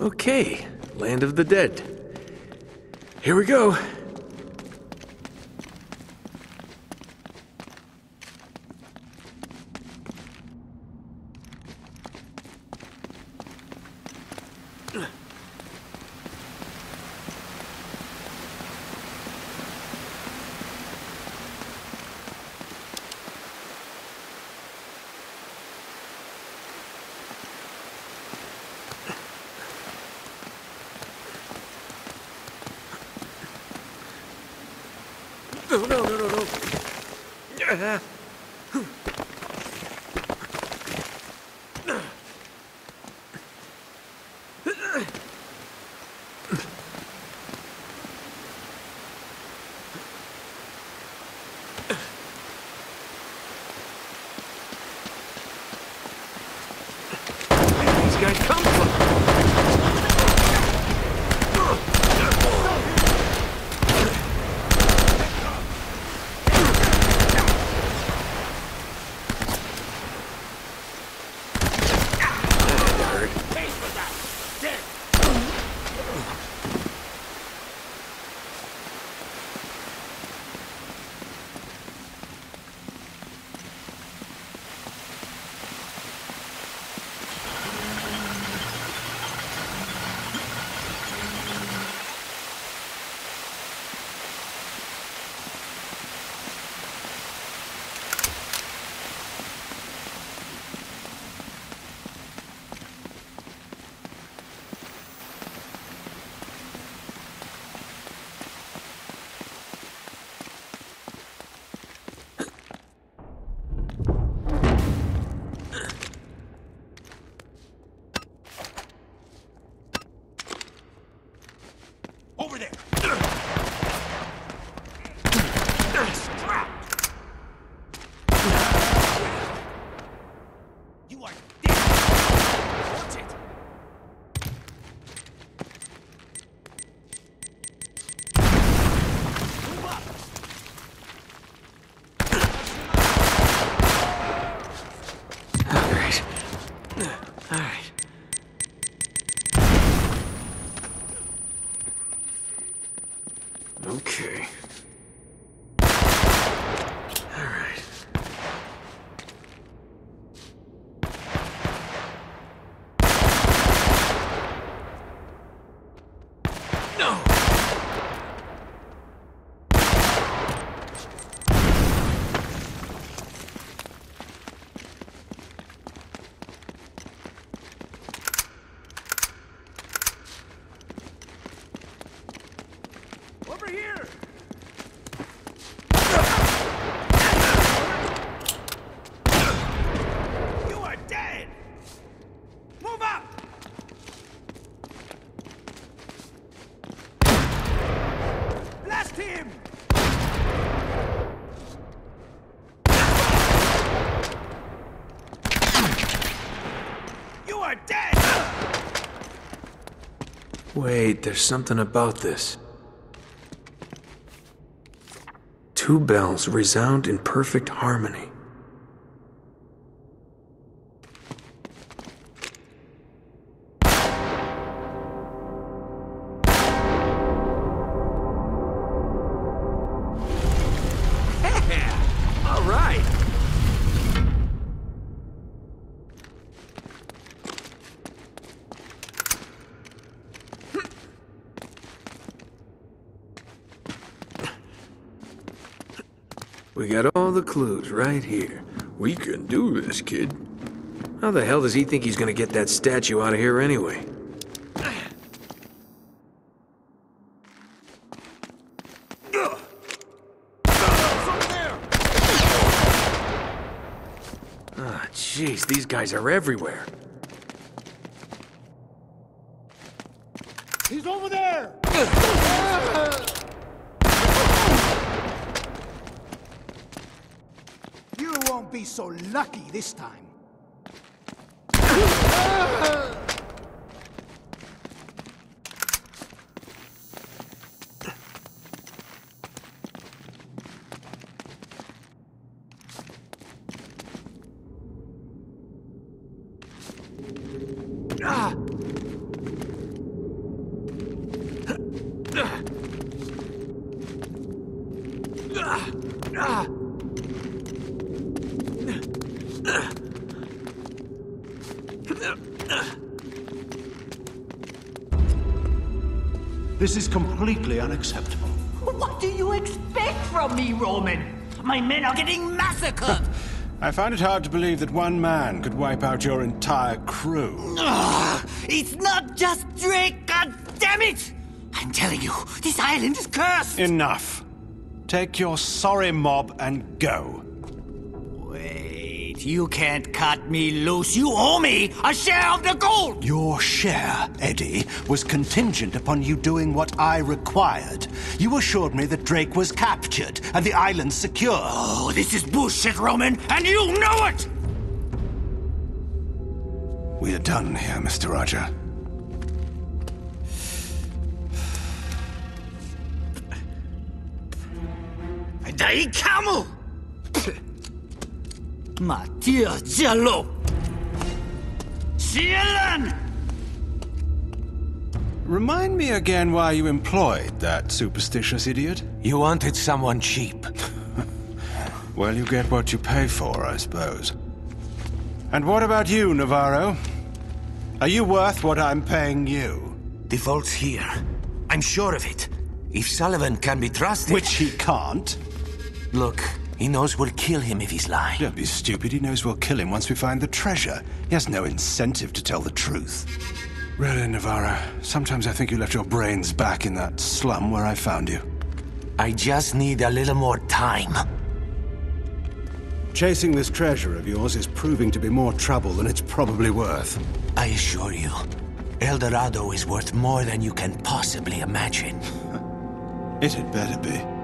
Okay, Land of the Dead. Here we go. Wait, there's something about this. Two bells resound in perfect harmony. Clues right here. We can do this, kid. How the hell does he think he's gonna get that statue out of here anyway? Ah, jeez, these guys are everywhere. He's over there! Be so lucky this time. This is completely unacceptable. What do you expect from me, Roman? My men are getting massacred! I find it hard to believe that one man could wipe out your entire crew. Ugh, it's not just Drake, goddammit! I'm telling you, this island is cursed! Enough. Take your sorry mob and go. Wait, you can't cut me loose. You owe me a share of the gold! Your share, Eddie, was contingent upon you doing what I required. You assured me that Drake was captured and the island secure. Oh, this is bullshit, Roman, and you know it! We are done here, Mr. Roger. I die camel! Matia Zelo! Cielan! Remind me again why you employed that superstitious idiot. You wanted someone cheap. Well, you get what you pay for, I suppose. And what about you, Navarro? Are you worth what I'm paying you? The vault's here. I'm sure of it. If Sullivan can be trusted... Which he can't. Look... He knows we'll kill him if he's lying. Don't be stupid. He knows we'll kill him once we find the treasure. He has no incentive to tell the truth. Really, Navarro, sometimes I think you left your brains back in that slum where I found you. I just need a little more time. Chasing this treasure of yours is proving to be more trouble than it's probably worth. I assure you, El Dorado is worth more than you can possibly imagine. It had better be.